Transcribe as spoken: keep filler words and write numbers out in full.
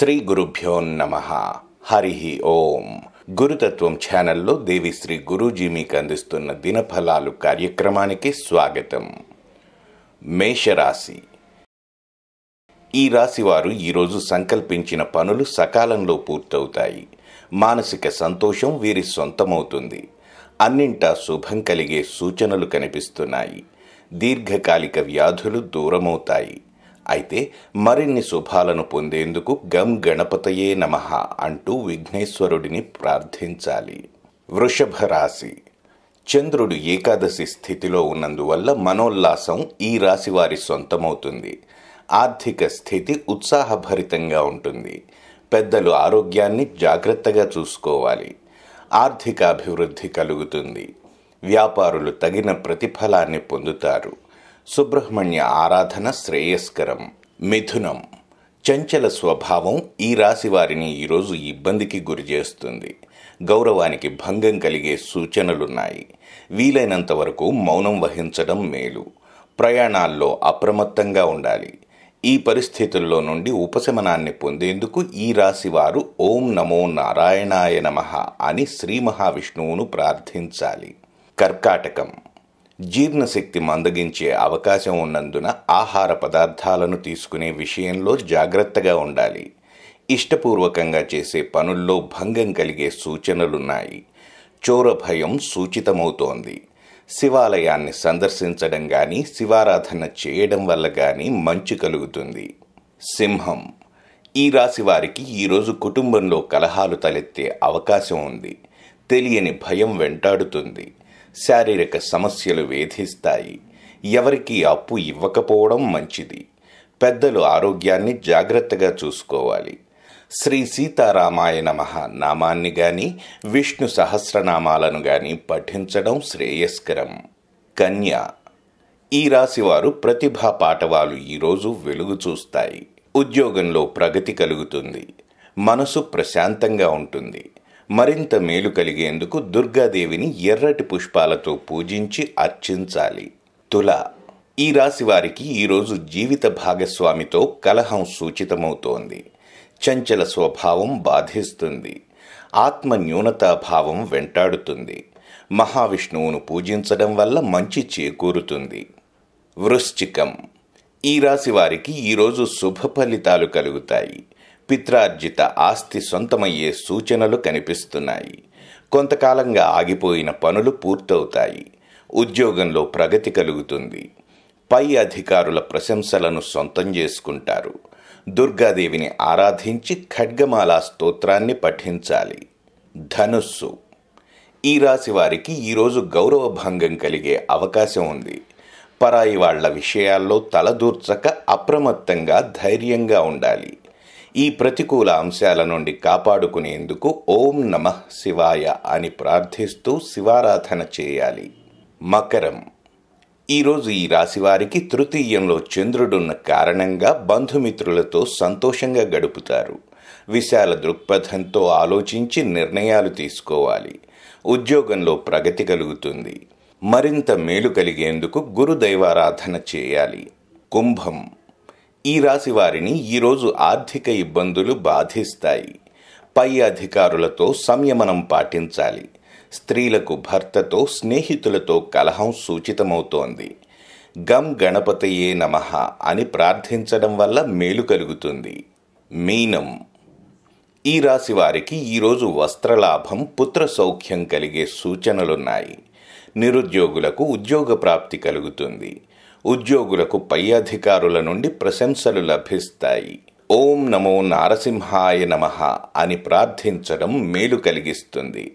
శ్రీ గురుభ్యో నమః హరిః ఓం. గురుతత్వం ఛానల్లో దేవి శ్రీ గురూజీ మీకు అందిస్తున్న దినఫలాలు కార్యక్రమానికి స్వాగతం. మేషరాశి. ఈ రాశి వారు ఈరోజు సంకల్పించిన పనులు సకాలంలో పూర్తవుతాయి. మానసిక సంతోషం వీరి సొంతమవుతుంది. అన్నింటా శుభం కలిగే సూచనలు కనిపిస్తున్నాయి. దీర్ఘకాలిక వ్యాధులు దూరమవుతాయి. అయితే మరిన్ని శుభాలను పొందేందుకు గం గణపతయే నమః అంటూ విఘ్నేశ్వరుడిని ప్రార్థించాలి. వృషభ రాశి. చంద్రుడు ఏకాదశి స్థితిలో ఉన్నందువల్ల మనోల్లాసం ఈ రాశి వారి సొంతమవుతుంది. ఆర్థిక స్థితి ఉత్సాహభరితంగా ఉంటుంది. పెద్దలు ఆరోగ్యాన్ని జాగ్రత్తగా చూసుకోవాలి. ఆర్థిక అభివృద్ధి కలుగుతుంది. వ్యాపారులు తగిన ప్రతిఫలాన్ని పొందుతారు. సుబ్రహ్మణ్య ఆరాధన శ్రేయస్కరం. మిథునం. చంచల స్వభావం ఈ రాశి వారిని ఈరోజు ఇబ్బందికి గురి చేస్తుంది. గౌరవానికి భంగం కలిగే సూచనలున్నాయి. వీలైనంత వరకు మౌనం వహించడం మేలు. ప్రయాణాల్లో అప్రమత్తంగా ఉండాలి. ఈ పరిస్థితుల్లో నుండి ఉపశమనాన్ని పొందేందుకు ఈ రాశివారు ఓం నమో నారాయణాయ నమః అని శ్రీ మహావిష్ణువును ప్రార్థించాలి. కర్కాటకం. జీర్ణశక్తి మందగించే అవకాశం ఉన్నందున ఆహార పదార్థాలను తీసుకునే విషయంలో జాగ్రత్తగా ఉండాలి. ఇష్టపూర్వకంగా చేసే పనుల్లో భంగం కలిగే సూచనలున్నాయి. చోర భయం సూచితమవుతోంది. శివాలయాన్ని సందర్శించడం కానీ శివారాధన చేయడం వల్ల కానీ మంచి కలుగుతుంది. సింహం. ఈ రాశి వారికి ఈరోజు కుటుంబంలో కలహాలు తలెత్తే అవకాశం ఉంది. తెలియని భయం వెంటాడుతుంది. శారీరక సమస్యలు వేధిస్తాయి. ఎవరికీ అప్పు ఇవ్వకపోవడం మంచిది. పెద్దలు ఆరోగ్యాన్ని జాగ్రత్తగా చూసుకోవాలి. శ్రీ సీతారామాయ నమః నామాన్ని గాని విష్ణు సహస్రనామాలను గాని పఠించడం శ్రేయస్కరం. కన్య. ఈ రాశివారు ప్రతిభా పాటవాలు ఈరోజు వెలుగు చూస్తాయి. ఉద్యోగంలో ప్రగతి కలుగుతుంది. మనసు ప్రశాంతంగా ఉంటుంది. మరింత మేలు కలిగేందుకు దుర్గాదేవిని ఎర్రటి పుష్పాలతో పూజించి అర్చించాలి. తుల. ఈ రాశి వారికి ఈరోజు జీవిత భాగస్వామితో కలహం సూచితమవుతోంది. చంచల స్వభావం బాధిస్తుంది. ఆత్మ న్యూనతాభావం వెంటాడుతుంది. మహావిష్ణువును పూజించడం వల్ల మంచి చేకూరుతుంది. వృశ్చికం. ఈ రాశి వారికి ఈరోజు శుభ ఫలితాలు కలుగుతాయి. పిత్రార్జిత ఆస్తి సొంతమయ్యే సూచనలు కనిపిస్తున్నాయి. కొంతకాలంగా ఆగిపోయిన పనులు పూర్తవుతాయి. ఉద్యోగంలో ప్రగతి కలుగుతుంది. పై అధికారుల ప్రశంసలను సొంతం చేసుకుంటారు. దుర్గాదేవిని ఆరాధించి ఖడ్గమాలా స్తోత్రాన్ని పఠించాలి. ధనుస్సు. ఈ రాశి వారికి ఈరోజు గౌరవ భంగం కలిగే అవకాశం ఉంది. పరాయి వాళ్ల విషయాల్లో తలదూర్చక అప్రమత్తంగా ధైర్యంగా ఉండాలి. ఈ ప్రతికూల అంశాల నుండి కాపాడుకునేందుకు ఓం నమః శివాయ అని ప్రార్థిస్తూ శివారాధన చేయాలి. మకరం. ఈరోజు ఈ రాశివారికి తృతీయంలో చంద్రుడున్న కారణంగా బంధుమిత్రులతో సంతోషంగా గడుపుతారు. విశాల దృక్పథంతో ఆలోచించి నిర్ణయాలు తీసుకోవాలి. ఉద్యోగంలో ప్రగతి కలుగుతుంది. మరింత మేలు కలిగేందుకు గురుదైవారాధన చేయాలి. కుంభం. ఈ రాశి వారిని ఈరోజు ఆర్థిక ఇబ్బందులు బాధిస్తాయి. పై అధికారులతో సంయమనం పాటించాలి. స్త్రీలకు భర్తతో స్నేహితులతో కలహం సూచితమవుతోంది. గం గణపతయే నమః అని ప్రార్థించడం వల్ల మేలు కలుగుతుంది. మీనం. ఈ రాశి వారికి ఈరోజు వస్త్రలాభం పుత్ర సౌఖ్యం కలిగే సూచనలున్నాయి. నిరుద్యోగులకు ఉద్యోగ ప్రాప్తి కలుగుతుంది. ఉద్యోగులకు పై అధికారుల నుండి ప్రశంసలు లభిస్తాయి. ఓం నమో నారసింహాయ నమః అని ప్రార్థించడం మేలు కలిగిస్తుంది.